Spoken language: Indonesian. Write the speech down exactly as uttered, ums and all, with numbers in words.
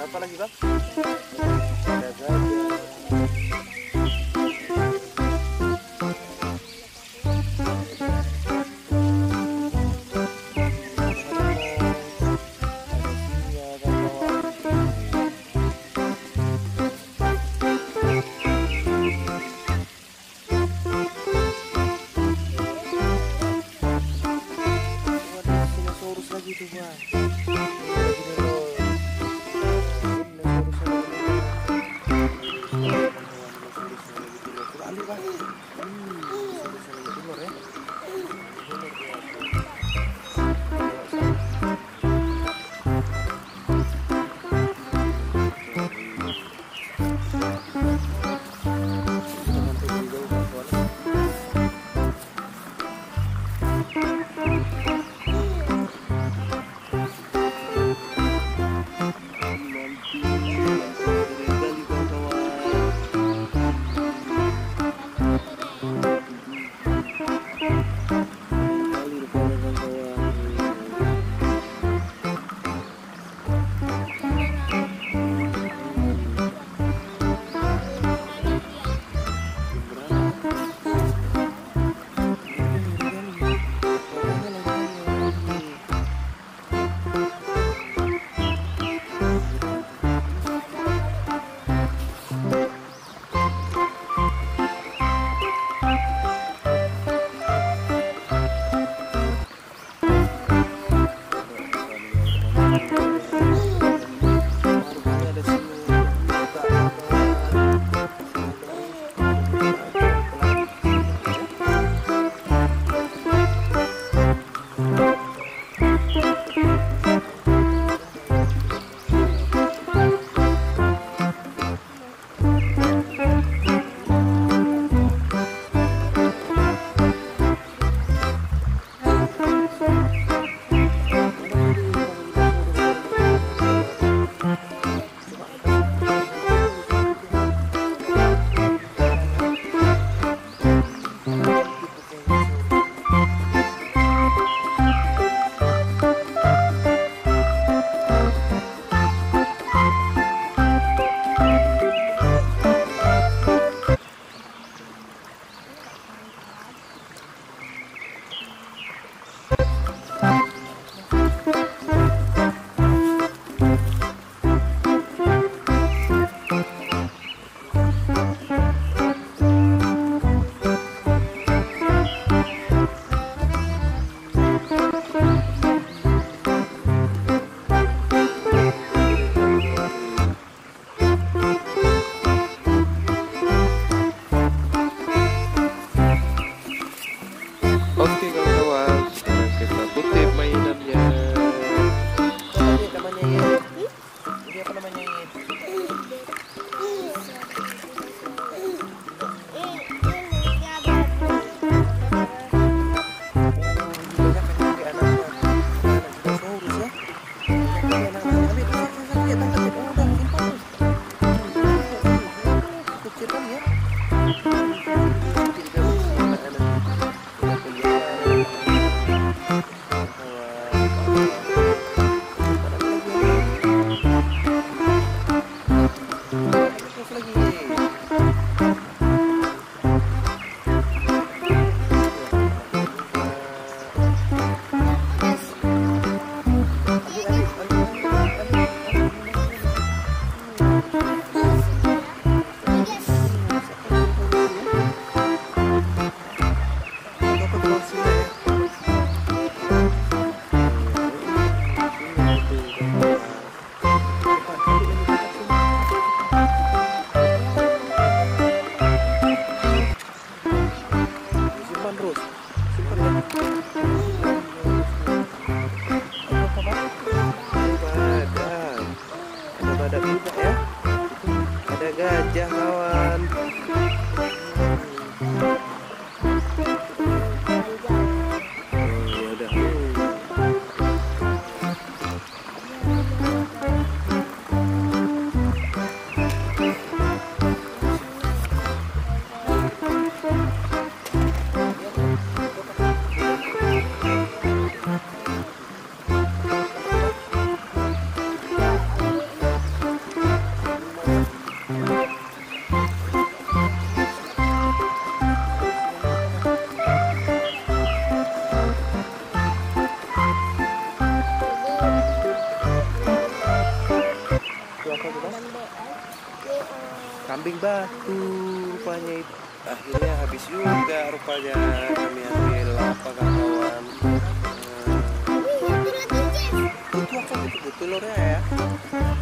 Apa lagi, Bang? Gitu, Bang. Gini loh. itu apa tuh, Mas? Kambing batu rupanya itu. Akhirnya habis juga rupanya kami ambil apa kawan. Itu apa itu betul lor ya?